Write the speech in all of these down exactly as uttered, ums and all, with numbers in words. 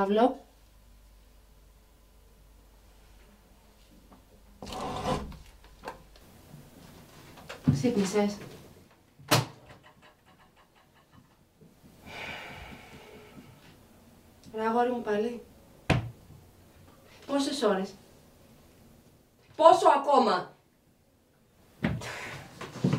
Παύλο. Ξύπνησες? Ρε αγόρι μου πάλι. Πόσες ώρες? Πόσο ακόμα?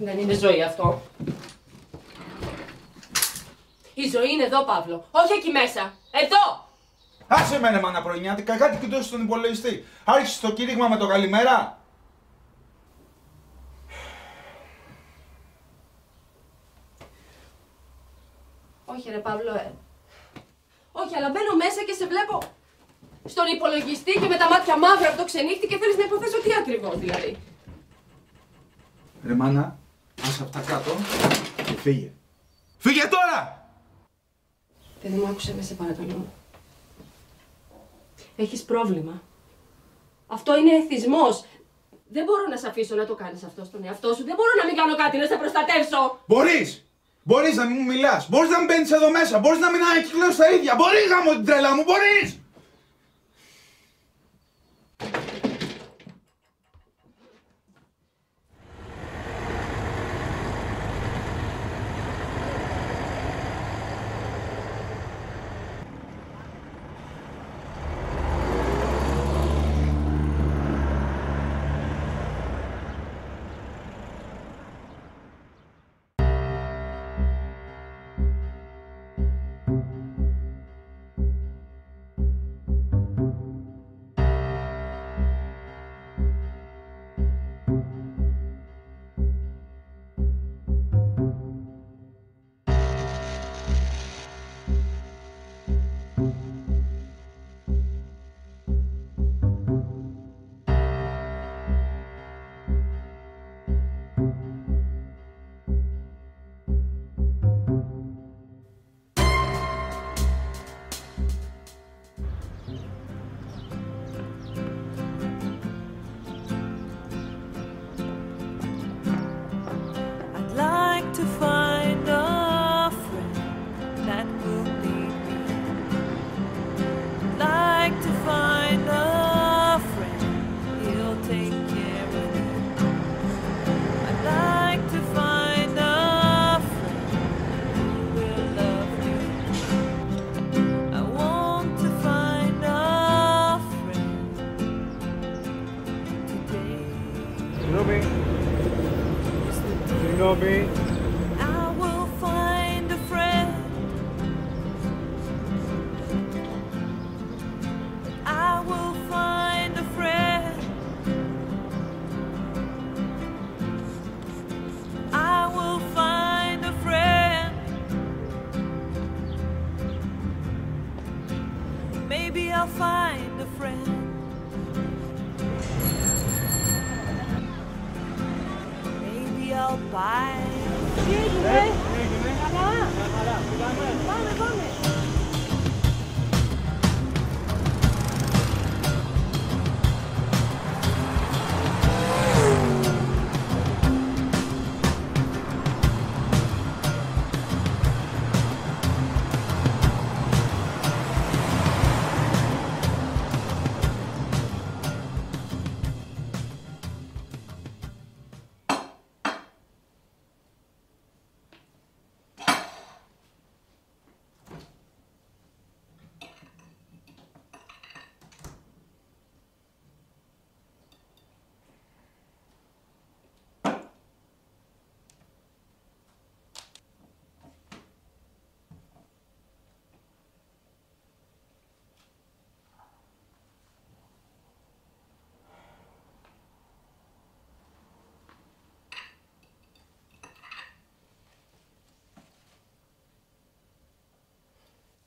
Δεν είναι ζωή αυτό. Η ζωή είναι εδώ, Παύλο. Όχι εκεί μέσα. Εδώ! Άσε με, μαναπρονιάτικα, κάτι κοιτούσε στον υπολογιστή. Άρχισε το κήρυγμα με το καλημέρα. Όχι ρε Παύλο, ε. Όχι, αλλά μπαίνω μέσα και σε βλέπω στον υπολογιστή και με τα μάτια μαύρα από το ξενύχτη και θέλεις να υποθέσω τι ακριβώς δηλαδή. Ρε μάνα, άσε απ' τα κάτω και φύγε. Φύγε τώρα! Παιδί μου, άκουσε με, σε παρακαλώ. Έχεις πρόβλημα. Αυτό είναι εθισμός. Δεν μπορώ να σε αφήσω να το κάνεις αυτό στον εαυτό σου. Δεν μπορώ να μην κάνω κάτι να σε προστατεύσω. Μπορείς! Μπορείς να μην μου μιλάς. Μπορείς να μην μπαίνεις εδώ μέσα. Μπορείς να μην ανακυκλώσεις τα ίδια. Μπορείς, γάμο την τρέλα μου, μπορείς! I will find a friend. I will find a friend. I will find a friend. Maybe I'll find a friend. Bye. Τι έγινε? Τι έγινε? Καλά. Καλά. Πάμε. Πάμε, πάμε.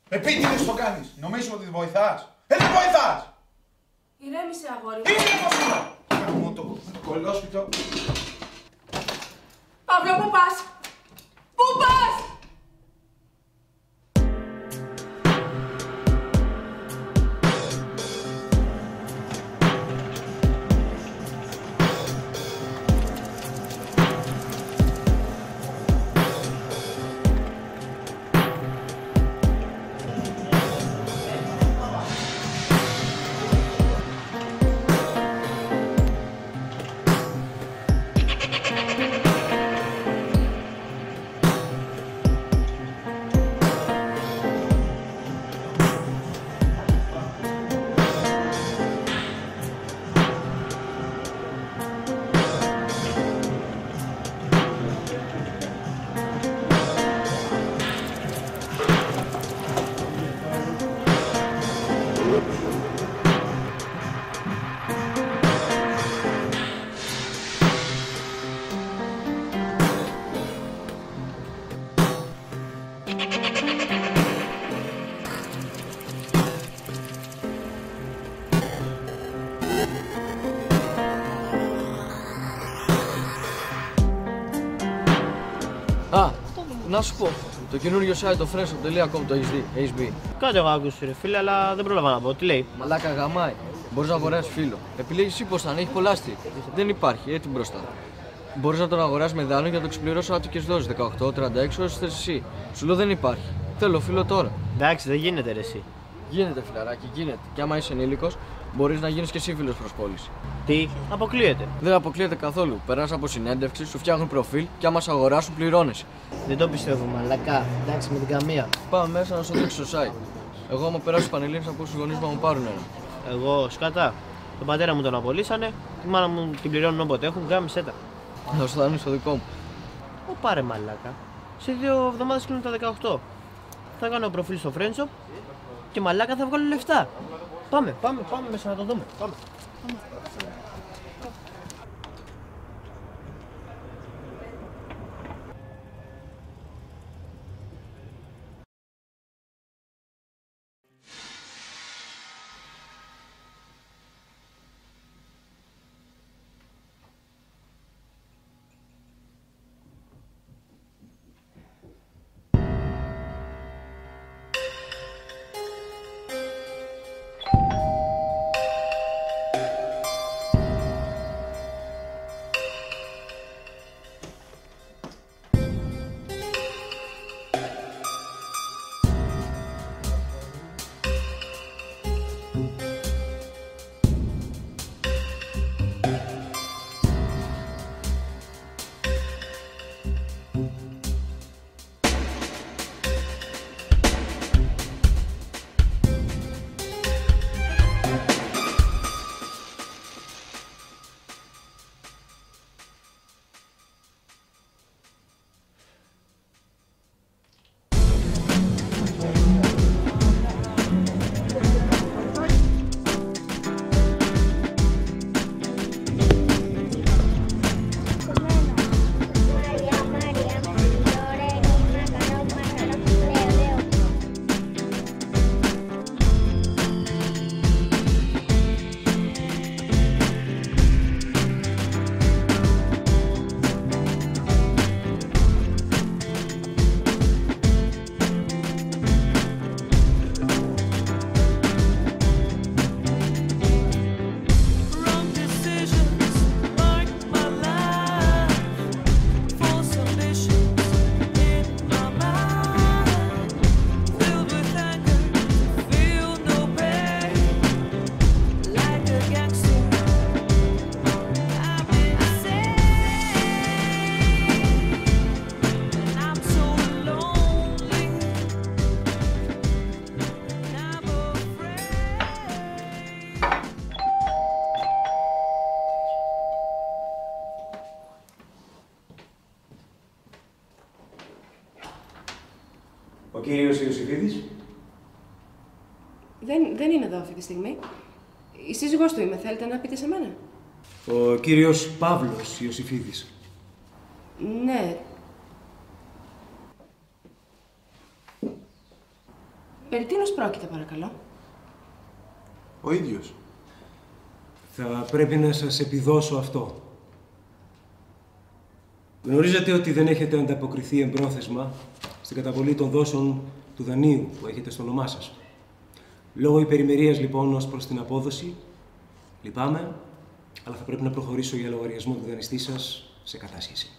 Επίτηδες το κάνεις! Νομίζεις ότι βοηθάς! Ε, δεν βοηθάς! Ηρέμησε, αγόρι μου. Ηρέμησε, αγόρι μου. Καμώ το κολόσπιτο. Παύλο, πού πας? Πού πας? Παύλο, Α, να σου πω. Το καινούριο site, το friendshop τελεία com, το έχεις μπει? Κάτι έχω ακούσει ρε φίλε, αλλά δεν πρόλαβα να πω. Τι λέει? Μαλάκα γαμάει. Μπορείς να αγοράσεις φίλο. Επιλέγεις εσύ πως θα είναι, έχει πολλά στή. Δεν υπάρχει, έτσι μπροστά. Μπορείς να τον αγοράσεις με δάνειο για να το ξεπληρώσεις αν του και δώσεις δεκαοκτώ με τριάντα έξι ώρες θες εσύ. Σου λέω δεν υπάρχει. Θέλω φίλο τώρα. Εντάξει, δεν γίνεται ρε εσύ. Γίνεται φιλαράκι, γίνεται. Και άμα είσαι ενήλικος, μπορείς να γίνεις και εσύ φίλος προσπόληση. Τι, αποκλείεται? Δεν αποκλείεται καθόλου. Περνάς από συνέντευξη, σου φτιάχνουν προφίλ και άμα σ' αγοράσουν πληρώνεσαι. Δεν το πιστεύω, μαλακά. Εντάξει, με την καμία. Πάμε μέσα να σου δείξω το site. Εγώ, άμα περάσω πανελλήνιες, από όσους γονείς μου μου πάρουν ένα. Εγώ, σκατά. Τον πατέρα μου τον απολύσανε, τη μάνα μου την πληρώνουν όποτε έχουν, γάμισε τα. Θα σου δανείσω το δικό μου. Ω πάρε μαλακά. Σε δύο εβδομάδες κλείνουν τα δεκαοκτώ. Θα κάνω προφίλ στο Friendshop και μαλάκα θα βγάλω λεφτά. Πάμε, πάμε, πάμε μέσα να το δούμε. Πάμε. Πάμε. Ο κύριος Ιωσηφίδης. Δεν, δεν είναι εδώ αυτή τη στιγμή. Η σύζυγός του είμαι. Θέλετε να πείτε σε μένα? Ο κύριος Παύλος Ιωσηφίδης. Ναι. Περί τίνος πρόκειται, παρακαλώ? Ο ίδιος. Θα πρέπει να σας επιδώσω αυτό. Γνωρίζετε ότι δεν έχετε ανταποκριθεί εμπρόθεσμα στην καταβολή των δόσεων του δανείου που έχετε στο όνομά σας. Λόγω υπερημερίας λοιπόν ως προς την απόδοση, λυπάμαι, αλλά θα πρέπει να προχωρήσω για λογαριασμό του δανειστή σας σε κατάσχεση.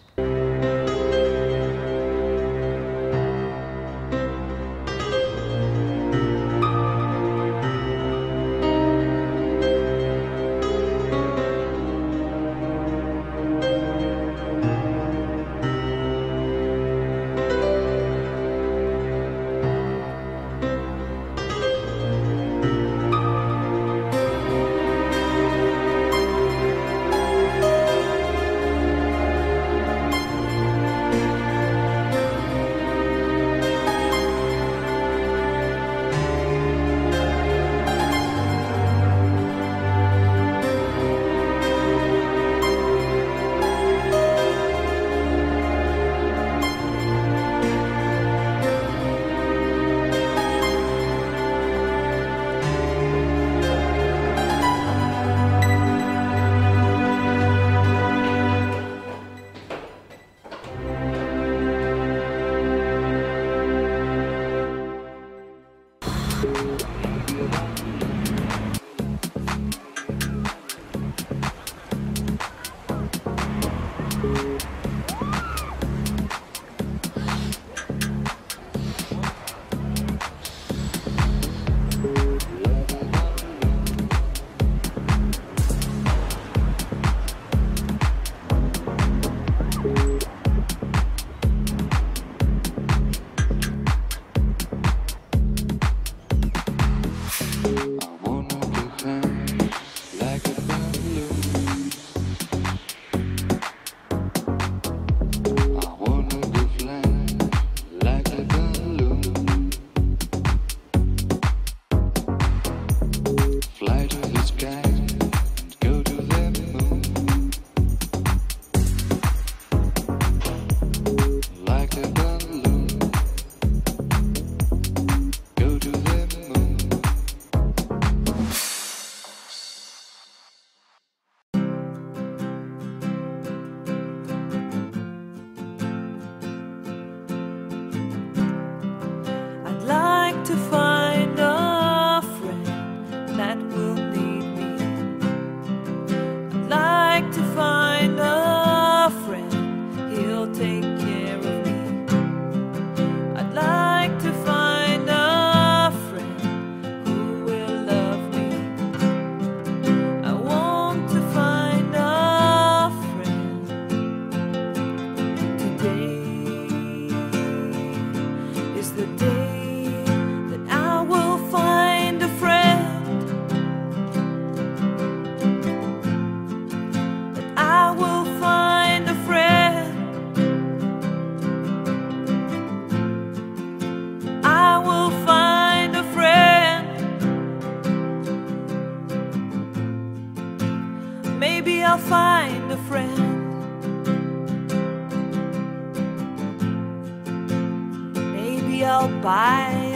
Bye.